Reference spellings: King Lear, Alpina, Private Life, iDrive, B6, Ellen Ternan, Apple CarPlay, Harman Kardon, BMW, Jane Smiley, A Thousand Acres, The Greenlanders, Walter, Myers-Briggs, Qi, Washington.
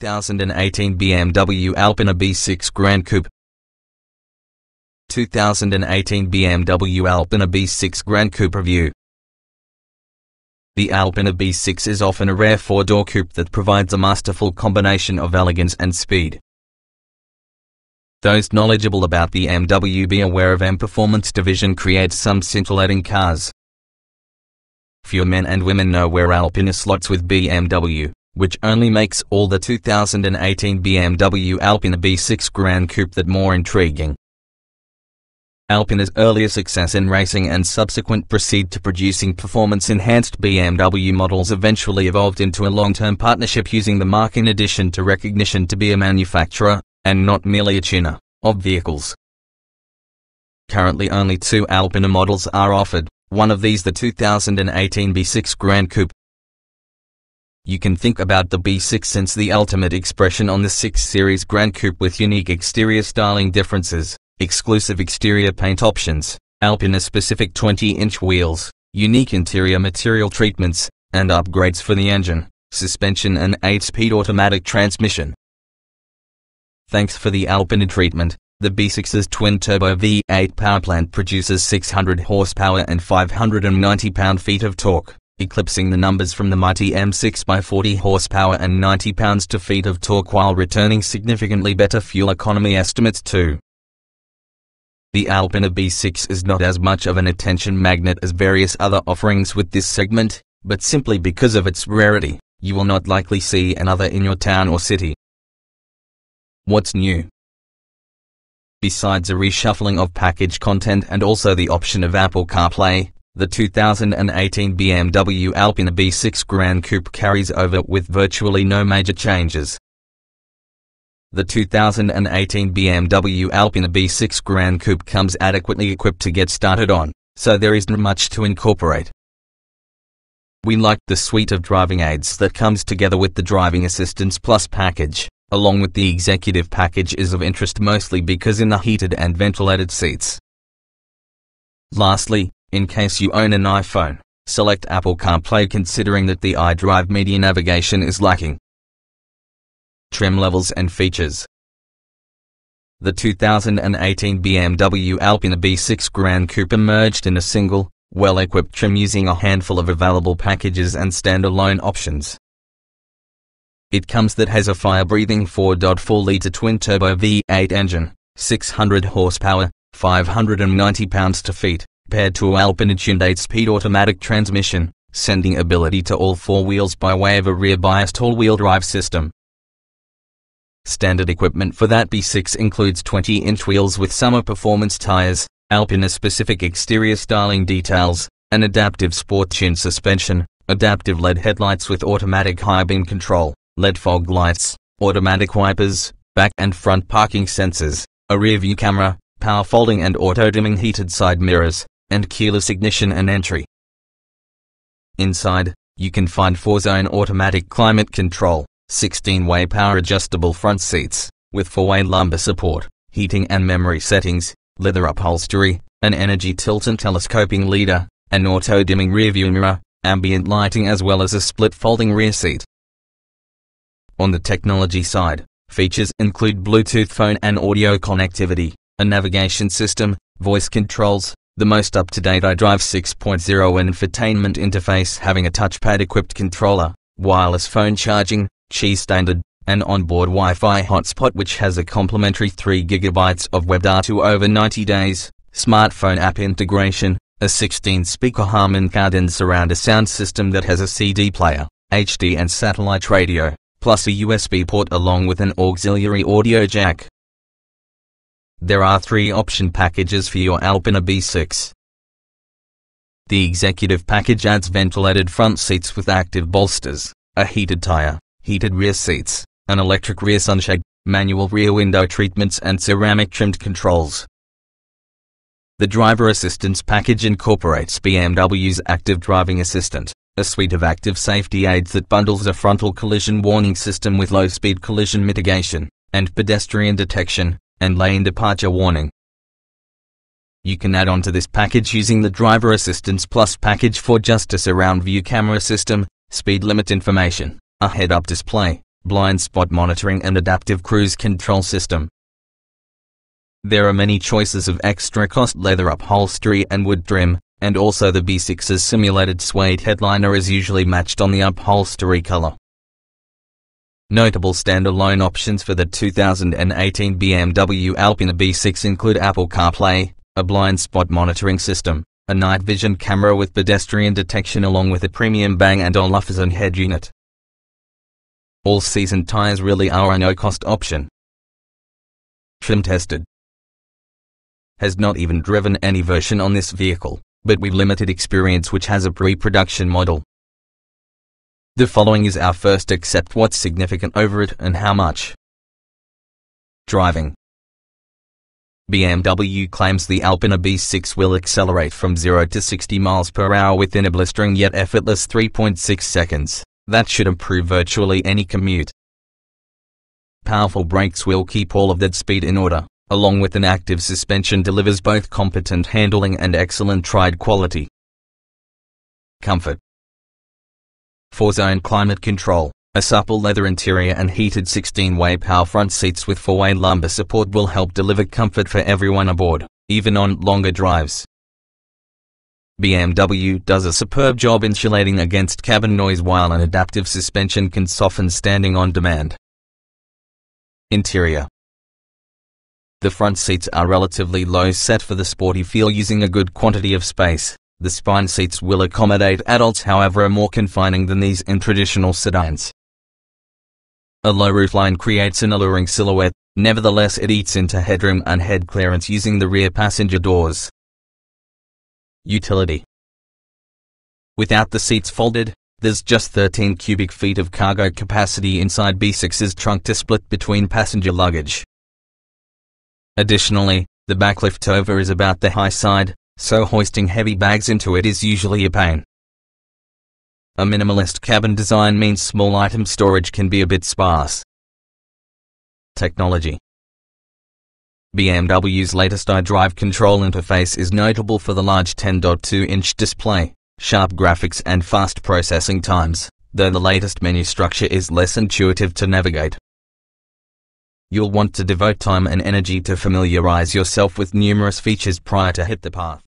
2018 BMW Alpina B6 Grand Coupe. 2018 BMW Alpina B6 Grand Coupe Review. The Alpina B6 is often a rare four-door coupe that provides a masterful combination of elegance and speed. Those knowledgeable about BMW be aware of M Performance division creates some scintillating cars. Few men and women know where Alpina slots with BMW, which only makes all the 2018 BMW Alpina B6 Grand Coupe that more intriguing. Alpina's earlier success in racing and subsequent proceed to producing performance-enhanced BMW models eventually evolved into a long-term partnership using the mark in addition to recognition to be a manufacturer, and not merely a tuner, of vehicles. Currently only two Alpina models are offered, one of these the 2018 B6 Grand Coupe. You can think about the B6 since the ultimate expression on the 6 Series Grand Coupe with unique exterior styling differences. Exclusive exterior paint options, Alpina-specific 20-inch wheels, unique interior material treatments, and upgrades for the engine, suspension and 8-speed automatic transmission. Thanks for the Alpina treatment, the B6's twin-turbo V8 powerplant produces 600 horsepower and 590 pound-feet of torque, eclipsing the numbers from the mighty M6 by 40 horsepower and 90 pounds-to-feet of torque while returning significantly better fuel economy estimates too. The Alpina B6 is not as much of an attention magnet as various other offerings with this segment, but simply because of its rarity, you will not likely see another in your town or city. What's new? Besides a reshuffling of package content and also the option of Apple CarPlay, the 2018 BMW Alpina B6 Grand Coupe carries over with virtually no major changes. The 2018 BMW Alpina B6 Grand Coupe comes adequately equipped to get started on, so there isn't much to incorporate. We liked the suite of driving aids that comes together with the Driving Assistance Plus package, along with the Executive package is of interest mostly because in the heated and ventilated seats. Lastly, in case you own an iPhone, select Apple CarPlay considering that the iDrive media navigation is lacking. Trim levels and features. The 2018 BMW Alpina B6 Grand Coupe emerged in a single, well-equipped trim using a handful of available packages and standalone options. It comes that has a fire-breathing 4.4-litre twin-turbo V8 engine, 600 horsepower, 590 pounds-to-feet, paired to Alpina-tuned 8-speed automatic transmission, sending ability to all four wheels by way of a rear-biased all-wheel drive system. Standard equipment for that B6 includes 20-inch wheels with summer performance tires, Alpina-specific exterior styling details, an adaptive sport-tuned suspension, adaptive LED headlights with automatic high beam control, LED fog lights, automatic wipers, back and front parking sensors, a rear-view camera, power folding and auto-dimming heated side mirrors, and keyless ignition and entry. Inside, you can find 4-zone automatic climate control, 16-way power-adjustable front seats, with 4-way lumbar support, heating and memory settings, leather upholstery, an energy tilt and telescoping leader, an auto-dimming rearview mirror, ambient lighting as well as a split-folding rear seat. On the technology side, features include Bluetooth phone and audio connectivity, a navigation system, voice controls, the most up-to-date iDrive 6.0 infotainment interface having a touchpad-equipped controller, wireless phone charging, Qi standard, an onboard Wi-Fi hotspot which has a complimentary 3 GB of WebData over 90 days, smartphone app integration, a 16-speaker Harman Kardon surround a sound system that has a CD player, HD and satellite radio, plus a USB port along with an auxiliary audio jack. There are 3 option packages for your Alpina B6. The Executive package adds ventilated front seats with active bolsters, a heated tire, heated rear seats, an electric rear sunshade, manual rear window treatments and ceramic-trimmed controls. The Driver Assistance package incorporates BMW's Active Driving Assistant, a suite of active safety aids that bundles a frontal collision warning system with low-speed collision mitigation, and pedestrian detection, and lane departure warning. You can add on to this package using the Driver Assistance Plus package for just a surround view camera system, speed limit information, a head-up display, blind spot monitoring and adaptive cruise control system. There are many choices of extra cost leather upholstery and wood trim, and also the B6's simulated suede headliner is usually matched on the upholstery color. Notable standalone options for the 2018 BMW Alpina B6 include Apple CarPlay, a blind spot monitoring system, a night vision camera with pedestrian detection along with a premium Bang & Olufsen head unit. All-season tires really are a no-cost option. Trim tested. Has not even driven any version on this vehicle, but we've limited experience which has a pre-production model. The following is our first except what's significant over it and how much. Driving. BMW claims the Alpina B6 will accelerate from 0 to 60 miles per hour within a blistering yet effortless 3.6 seconds. That should improve virtually any commute. Powerful brakes will keep all of that speed in order, along with an active suspension delivers both competent handling and excellent ride quality. Comfort. 4-zone climate control, a supple leather interior and heated 16-way power front seats with 4-way lumbar support will help deliver comfort for everyone aboard, even on longer drives. BMW does a superb job insulating against cabin noise while an adaptive suspension can soften standing on demand. Interior. The front seats are relatively low set for the sporty feel using a good quantity of space. The spine seats will accommodate adults, however, are more confining than these in traditional sedans. A low roofline creates an alluring silhouette, nevertheless it eats into headroom and head clearance using the rear passenger doors. Utility. Without the seats folded, there's just 13 cubic feet of cargo capacity inside B6's trunk to split between passenger luggage. Additionally, the backlift tova is about the high side, so hoisting heavy bags into it is usually a pain. A minimalist cabin design means small item storage can be a bit sparse. Technology. BMW's latest iDrive control interface is notable for the large 10.2-inch display, sharp graphics and fast processing times, though the latest menu structure is less intuitive to navigate. You'll want to devote time and energy to familiarize yourself with numerous features prior to hitting the path.